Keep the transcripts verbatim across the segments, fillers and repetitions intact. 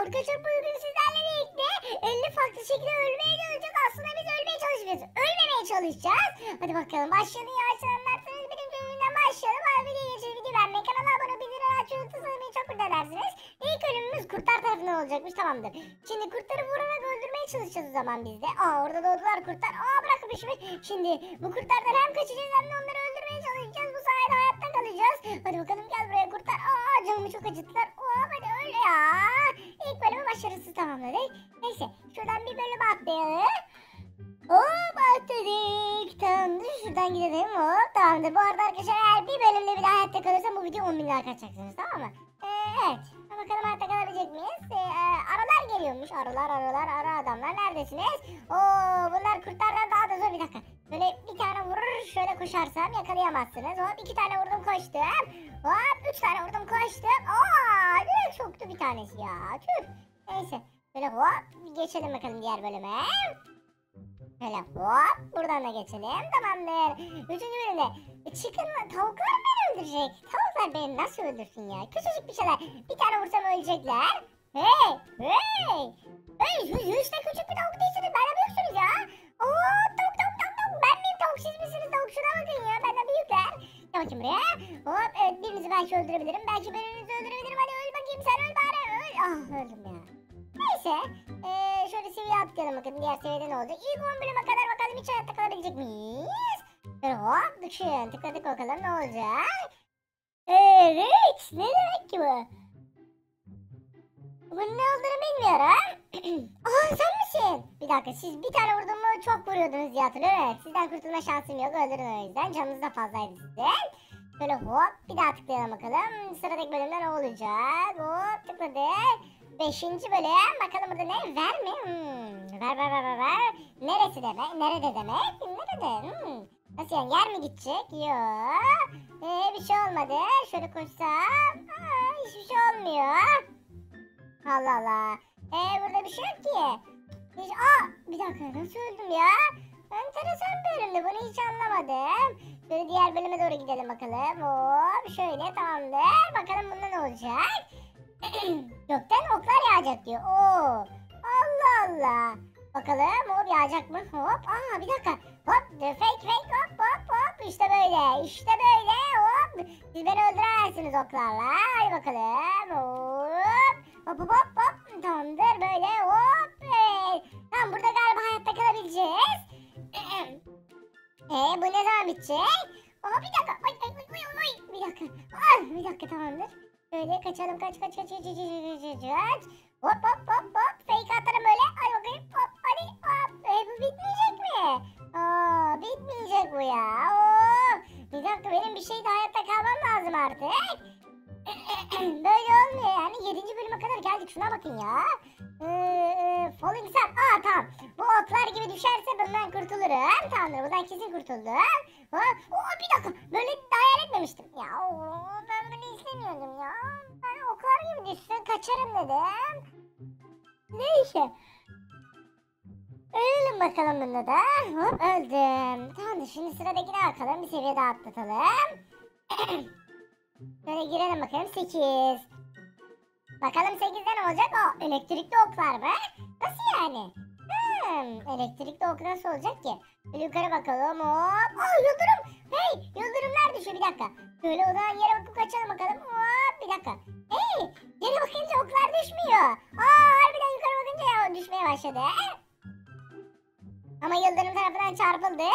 Arkadaşlar bu ürün sizlerle birlikte elli farklı şekilde ölmeye çalışacağız. Aslında biz ölmeye çalışacağız. Ölmemeye çalışacağız. Hadi bakalım başlayalım ya. Anlarsanız benim bölümümden başlayalım. Abi geçeceğiz video verme. Kanala abone bildirim açıyorsanız beni çok mutlu edersiniz. İlk ölümümüz kurtlar tarafından olacakmış, tamamdır. Şimdi kurtları vurarak öldürmeye çalışacağız o zaman biz de. Aa orada doğdular kurtlar. Aa bırakmışmış. Şimdi bu kurtlardan hem kaçacağız hem de onları öldürmeye çalışacağız. Bu sayede hayatta kalacağız. Hadi bakalım gel buraya kurtlar. Aa canımı çok acıttılar. Aa hadi öyle ya. İlk bölümü başarısız tamamladık. Neyse şuradan bir bölüme atlayalım. Hop atladık. Tamamdır şuradan gidelim. Hop tamamdır. Bu arada arkadaşlar eğer bir bölümde bile hayatta kalırsam bu video on bin like atacaksınız, tamam mı? Ee, evet. Bakalım hayatta kalabilecek miyiz? Ee, aralar geliyormuş. Aralar aralar ara adamlar. Neredesiniz? Oo bunlar kurtlardan daha da zor. Bir dakika. Böyle bir tane vurur şöyle koşarsam yakalayamazsınız. Hop iki tane vurdum koştum. Hop üç tane vurdum koştum. Aa direkt soktu bir tanesi ya. Tüh. Neyse. Böyle hop geçelim bakalım diğer bölüme. Böyle hop buradan da geçelim. Tamamdır. Üçüncü bölümde çıkın tavuklar beni öldürecek. Tavuklar beni nasıl öldürsün ya? Küçücük bir şeyler. Bir tane vursam ölecekler. Hey hey. Hey şu işte küçük bir tavuk değilsiniz. Benden büyüksünüz ya. Ooo tavuk tavuk tavuk tavuk. Ben miyim tavuk siz misiniz tavuk? Şuna bakın ya benden büyükler. Gel bakayım buraya. Hop evet birinizi belki öldürebilirim. Belki birinizi öldürebilirim. Hadi öl bakayım sen öl bari öl. Ah öldüm ya. Neyse. Ee, şöyle seviye atlayalım bakın. Diğer seviyede ne olacak? İlk on bölüme kadar bakalım hiç hayatta kalabilecek miyiz? Böyle hop düşün. Tıkladık bakalım ne olacak? Evet. Ne demek ki bu? Bunun ne olduğunu bilmiyorum. Aa sen misin? Bir dakika siz bir tane vurdun mu çok vuruyordunuz diye hatırlıyorum. Evet sizden kurtulma şansım yok. Öldürün o yüzden. Canınız da fazlaydı sizden. Böyle hop bir daha tıklayalım bakalım. Sıradaki bölümde ne olacak? Hop tıkladık. Beşinci bölüm. Bakalım burada ne? Ver mi? Hmm. Ver ver ver ver. Neresi demek? Nerede demek? Nerede? Hmm. Nasıl yani? Yer mi gidecek? Yok. Ee, bir şey olmadı. Şöyle koşsam. Aa, hiçbir şey olmuyor. Allah Allah. Ee, burada bir şey yok ki. Hiç... Aa, bir dakika nasıl öldüm ya? Enteresan bölümdü. Bunu hiç anlamadım. Şöyle diğer bölüme doğru gidelim bakalım. Hop şöyle tamamdır. Bakalım bunda ne olacak? Gökten oklar yağacak diyor. Oo. Allah Allah. Bakalım hop yağacak mı? Hop. Aa bir dakika. Hop. Fake fake hop hop hop. İşte böyle. İşte böyle. Hop. Siz beni öldüremezsiniz oklarla. Hadi bakalım. Hop. Hop hop hop hop. Tamamdır böyle. Hop. Evet. Tamam burada galiba hayatta kalabileceğiz. Eee bu ne zaman bitecek? Hop bir dakika. Oy oy oy oy. Bir dakika. Aa, bir dakika tamamdır. Böyle kaçalım kaç kaç kaç kaç kaç. Hop hop hop hop. Fake atarım böyle. Hadi bakayım. Hop hadi hop. E, bu bitmeyecek mi? Aa, bitmeyecek bu ya. Oo. Bir dakika benim bir şeyde hayatta kalmam lazım artık. Böyle olmuyor yani. Yedinci bölüme kadar geldik. Şuna bakın ya. Ee, falling sun. Aa tamam. Bu oklar gibi düşerse bundan kurtulurum. Tamamdır buradan kesin kurtuldum. Hop. Oo, bir dakika. Böyle hayal etmemiştim. Ya oo, ben bunu istemiyordum ya. Ben oklar gibi düşsün kaçarım dedim. Neyse. Ölelim bakalım bunda da. Hop öldüm. Tamamdır şimdi sıradakine bakalım. Bir seviye daha atlatalım. Böyle girelim bakalım. sekiz. Bakalım sekizde ne olacak? O elektrikli oklar mı? Nasıl yani? Hmm, elektrikli ok nasıl olacak ki? Böyle yukarı bakalım. Hop. Aa yıldırım. Hey yıldırımlar düşüyor bir dakika. Böyle o zaman yere bakıp kaçalım bakalım. Hop bir dakika. Hey yere bakınca oklar düşmüyor. Aa harbiden yukarı bakınca ya düşmeye başladı. Ama yıldırım tarafından çarpıldı.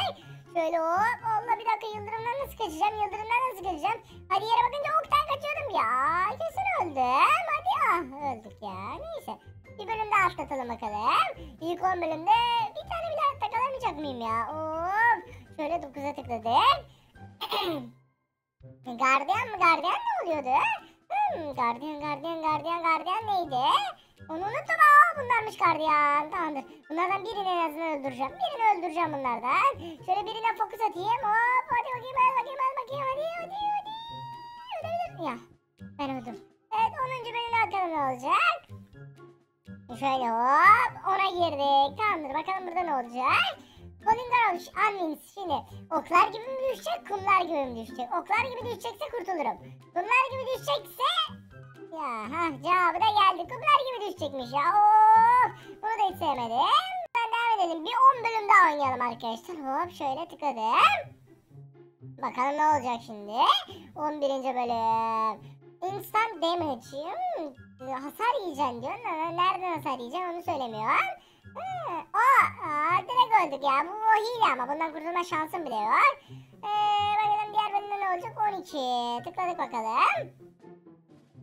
Şöyle hop. Allah bir dakika yıldırımdan nasıl kaçacağım? Yıldırımdan nasıl kaçacağım? Hadi yere bakınca oktan kaçıyordum ya. Kesin öldüm. Hadi ah öldük ya. Neyse. Bir bölüm daha atlatalım bakalım. İlk on bölümde bir tane bile hayatta kalamayacak mıyım ya? Of. Şöyle dokuza tıkladık. Gardiyan mı? Gardiyan ne oluyordu? Hmm, gardiyan, gardiyan, gardiyan, gardiyan neydi? Onu unuttum. Aa bunlarmış gardiyan. Tamamdır. Bunlardan birini en azından öldüreceğim. Birini öldüreceğim bunlardan. Şöyle birine fokus atayım. Hop hadi bakayım, hadi bakayım, hadi bakayım. Hadi, hadi, hadi. Öldürdüm. Ya ben öldüm. Evet onuncu bölümde bakalım ne olacak? Şöyle hop ona girdik. Tamamdır bakalım burada ne olacak? Polingar olmuş. Anvins şimdi. Oklar gibi mi düşecek? Kumlar gibi mi düşecek? Oklar gibi düşecekse kurtulurum. Kumlar gibi düşecekse... Ya ha cevabı da geldi. Kumlar gibi düşecek. küçükmüş ya. Of, bunu da hiç sevmedim. Ben devam edelim. Bir on bölüm daha oynayalım arkadaşlar. Hop şöyle tıkladım. Bakalım ne olacak şimdi. on birinci bölüm. Instant damage. Hmm, hasar yiyeceksin diyor. Nereden hasar yiyeceksin onu söylemiyor. Hmm, o, aa, direkt öldük ya. Bu o hile ama bundan kurtulma şansım bile yok. Ee, bakalım diğer bölümde ne olacak? on iki. Tıkladık bakalım.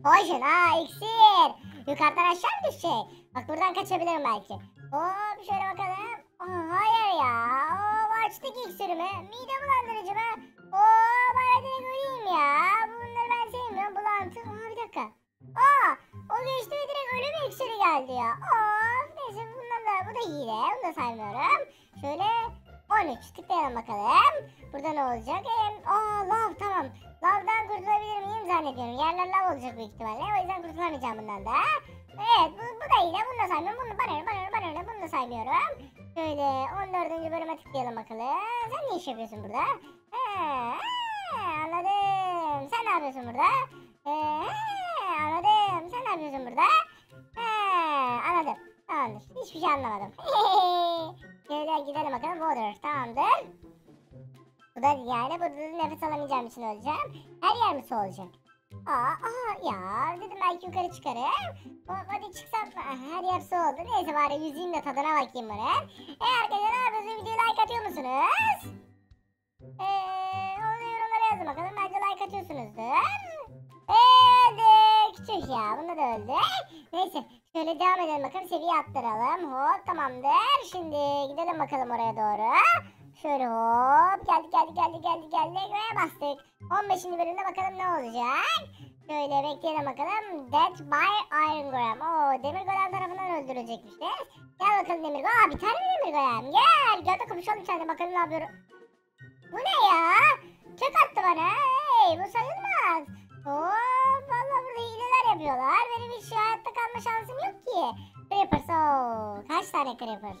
Poison. Aa, iksir. Yukarıdan aşağı mı düşecek? Bak buradan kaçabilirim belki. Hop şöyle bakalım. Aa, hayır ya. Oo, açtık iksirimi. Mide bulandırıcı mı? Oo, bari direkt öleyim ya. Bulantı. Aa, bir dakika. Aa, o geçti ve direkt ölüm iksiri geldi ya. Of, neyse bundan da, bu da hile. Bunu da saymıyorum. Şöyle on üç tıklayalım bakalım. Burada ne olacak? Ee, aa, lav, tamam. Lavdan kurtulabilir miyim zannediyorum. Yerler lav olacak büyük ihtimalle. O yüzden kurtulamayacağım bundan da. Evet, bu, bu da hile. Bunu da saymıyorum. Bunu bana öyle, bana öyle, bana öyle. Bunu da saymıyorum. Şöyle on dördüncü bölüme tıklayalım bakalım. Sen ne iş yapıyorsun burada? He, he, anladım. Sen ne yapıyorsun burada? Ee, anladım. Sen ne yapıyorsun burada? Ee, anladım. Tamamdır. Hiçbir şey anlamadım. Şöyle gidelim bakalım. Water. Tamamdır. Bu da yani burada nefes alamayacağım için öleceğim. Her yer mi soğuyacak? Aa, aa ya. Dedim belki yukarı çıkarım. Hadi çıksam. Her yer soğudu. Neyse bari yüzeyim de tadına bakayım bunu. Ee, arkadaşlar ne yapıyorsunuz? Videoyu like atıyor musunuz? Ee, onu yorumlara yazın bakalım. Bence like atıyorsunuzdur. Öldük. Tüh ya, bunu da öldük. Neyse şöyle devam edelim bakalım, seviye attıralım. Hop tamamdır. Şimdi gidelim bakalım oraya doğru. Şöyle hop geldik geldik geldik geldik geldik ve bastık. on beşinci bölümde bakalım ne olacak. Şöyle bekleyelim bakalım. Death by Iron Golem. Ooo, Demir Golem tarafından öldürülecekmişler. Gel bakalım Demir Golem. Aa, bir tane mi Demir Golem? Gel. Gel de konuşalım içeride bakalım ne yapıyorum. Bu ne ya? Kök attı bana. Hey, bu sayılmaz. Ooo, valla burada hileler yapıyorlar. Benim hiç hayatta kalma şansım yok ki. Creeper, ooo. Kaç tane Creeper?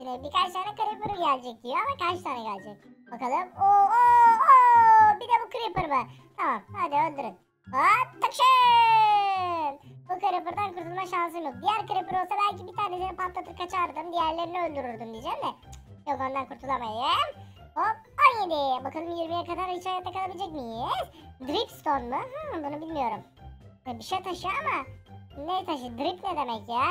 Yine birkaç tane Creeper gelecek diyor ama kaç tane gelecek? Bakalım. Oo, oo, oo. Bir de bu Creeper mı? Tamam, hadi öldürün. Attık şun. Bu Creeper'dan kurtulma şansım yok. Diğer Creeper olsa belki bir tanesini patlatır kaçardım. Diğerlerini öldürürdüm diyeceğim de. Cık, yok, ondan kurtulamayayım. Hop. on yedi. Bakalım yirmiye kadar hiç hayatta kalabilecek miyiz? Dripstone mu? Hmm, bunu bilmiyorum. Bir şey taşı ama. Ne taşı? Drip ne demek ya?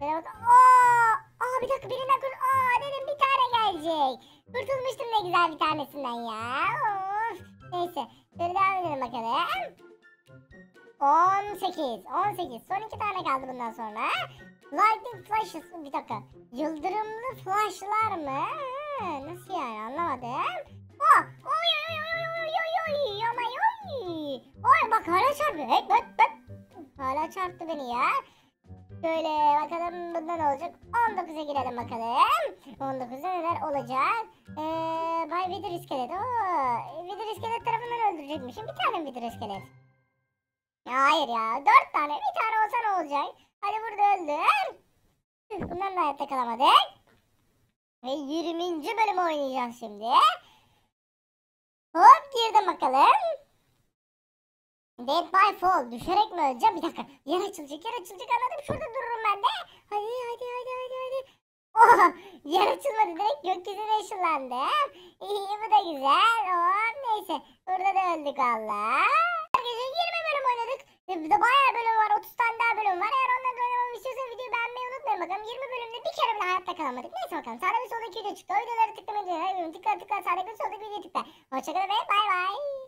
Böyle bak. Ooo. Aa, bir dakika birinden kurtul. Aa, dedim bir tane gelecek. Kurtulmuştum ne güzel bir tanesinden ya. Of. Neyse. Böyle devam edelim bakalım. on sekiz. on sekiz. Son iki tane kaldı bundan sonra. Lightning flashes. Bir dakika. Yıldırımlı flashlar mı? Ha, nasıl yani, anlamadım. Oh, oy oy oy oy oy oy ama oy. Oy bak hala çarptı. Hey, bak bak. Hala çarptı beni ya. Şöyle bakalım bundan ne olacak? on dokuza girelim bakalım. on dokuzda neler olacak? Eee Bay Wither iskelet. Oo, Wither iskelet tarafından öldürecekmişim. Bir tane mi Wither iskelet? Hayır ya. dört tane. Bir tane olsa ne olacak? Hadi burada öldür. Bundan da hayatta kalamadık. Ve yirminci bölüm oynayacağız şimdi. Hop girdim bakalım. Dead by fall. Düşerek mi öleceğim? Bir dakika. Yer açılacak, yer açılacak. Anladım. Şurada dururum ben de. Hadi hadi hadi hadi hadi. Oh, yer açılmadı. Direkt gökyüzüne ışınlandım. İyi, bu da güzel. Oh, neyse. Burada da öldük valla. Herkese yirmi bölüm oynadık. Burada bayağı bölüm var. otuz tane daha bölüm var. Eğer onları da oynamamı istiyorsanız videoyu beğenmeyi unutmayın bakalım. yirmi bölümde bir kere bile hayatta kalamadık. Neyse bakalım. Sağda bir soldaki video çıktı. O videoları tıklamayı unutmayın. Tıkla tıkla. Sağdaki bir soldaki video tıkla. Hoşçakalın ve bay bay.